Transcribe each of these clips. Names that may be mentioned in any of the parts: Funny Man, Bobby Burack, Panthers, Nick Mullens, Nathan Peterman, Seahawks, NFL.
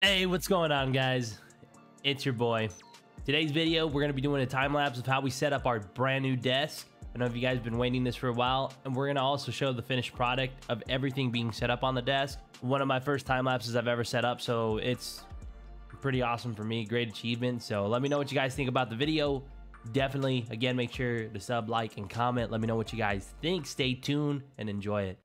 Hey, what's going on, guys? It's your boy. Today's video, we're going to be doing a time lapse of how we set up our brand new desk. I know if you guys have been waiting this for a while, and we're going to also show the finished product of everything being set up on the desk. One of my first time lapses I've ever set up, so it's pretty awesome for me. Great achievement. So let me know what you guys think about the video. Definitely, again, make sure to sub, like, and comment. Let me know what you guys think. Stay tuned and enjoy it.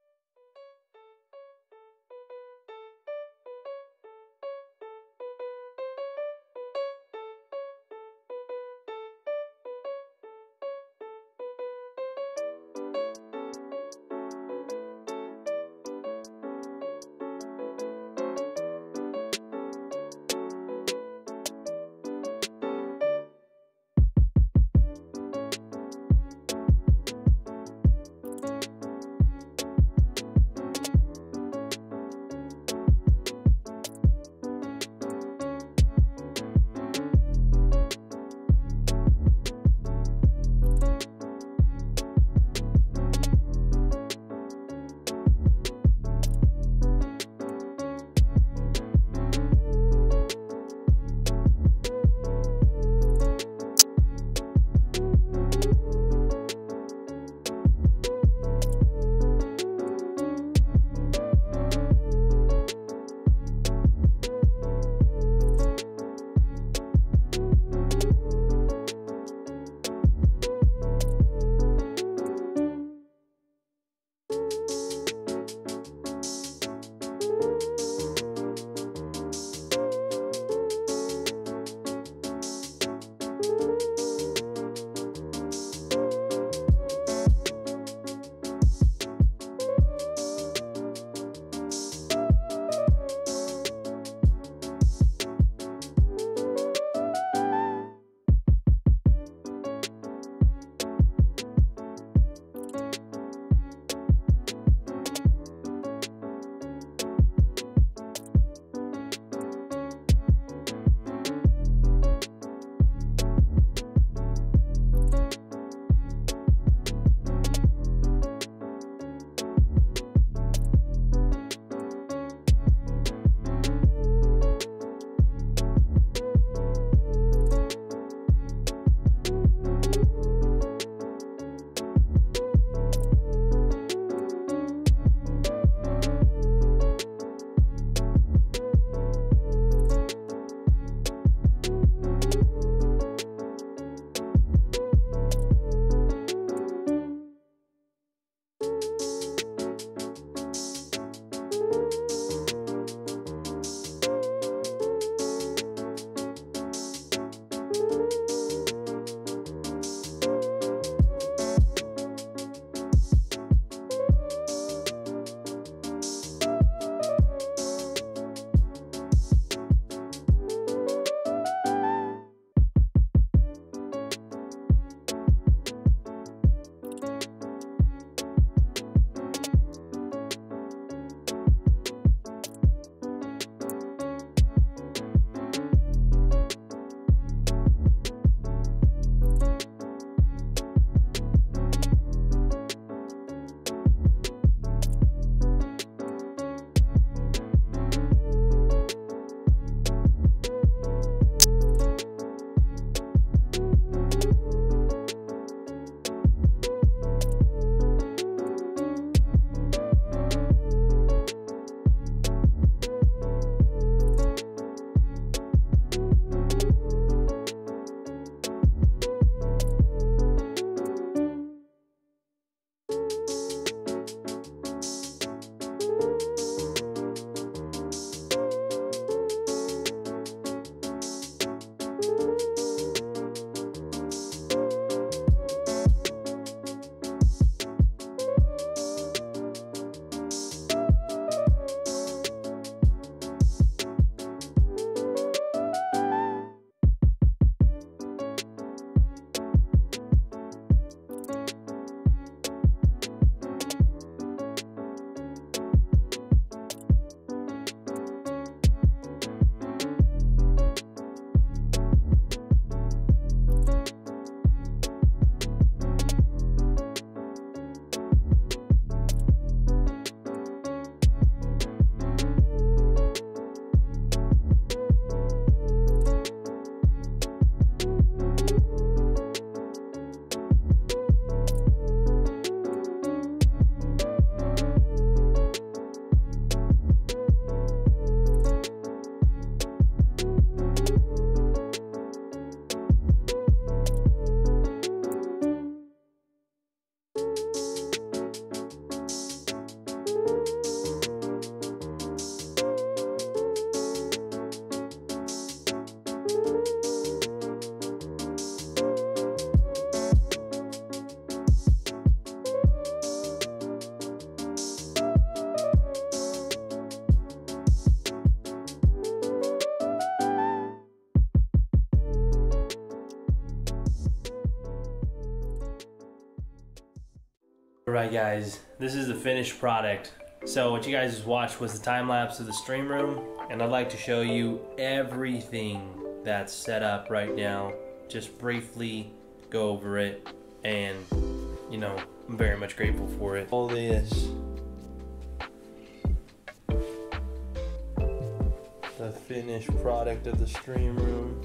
Alright guys, this is the finished product. So what you guys just watched was the time lapse of the stream room, and I'd like to show you everything that's set up right now. Just briefly go over it, and you know, I'm very much grateful for it. All this, the finished product of the stream room.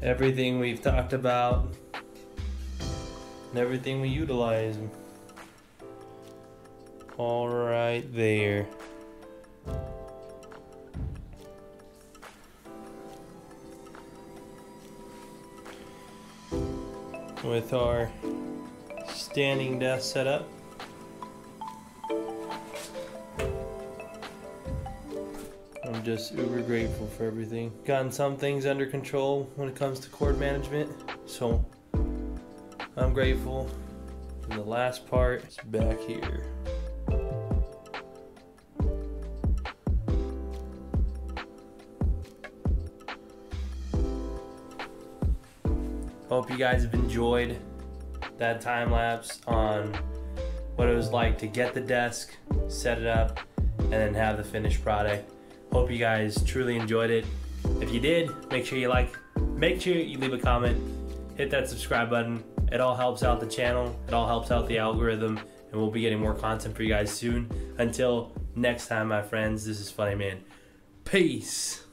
Everything we've talked about and everything we utilize, all right there. With our standing desk set up. I'm just uber grateful for everything. Gotten some things under control when it comes to cord management, so I'm grateful. And the last part is back here. Hope you guys have enjoyed that time lapse on what it was like to get the desk, set it up, and then have the finished product. Hope you guys truly enjoyed it. If you did, make sure you like, make sure you leave a comment, hit that subscribe button. It all helps out the channel, it all helps out the algorithm, and we'll be getting more content for you guys soon. Until next time, my friends, this is Funny Man. Peace.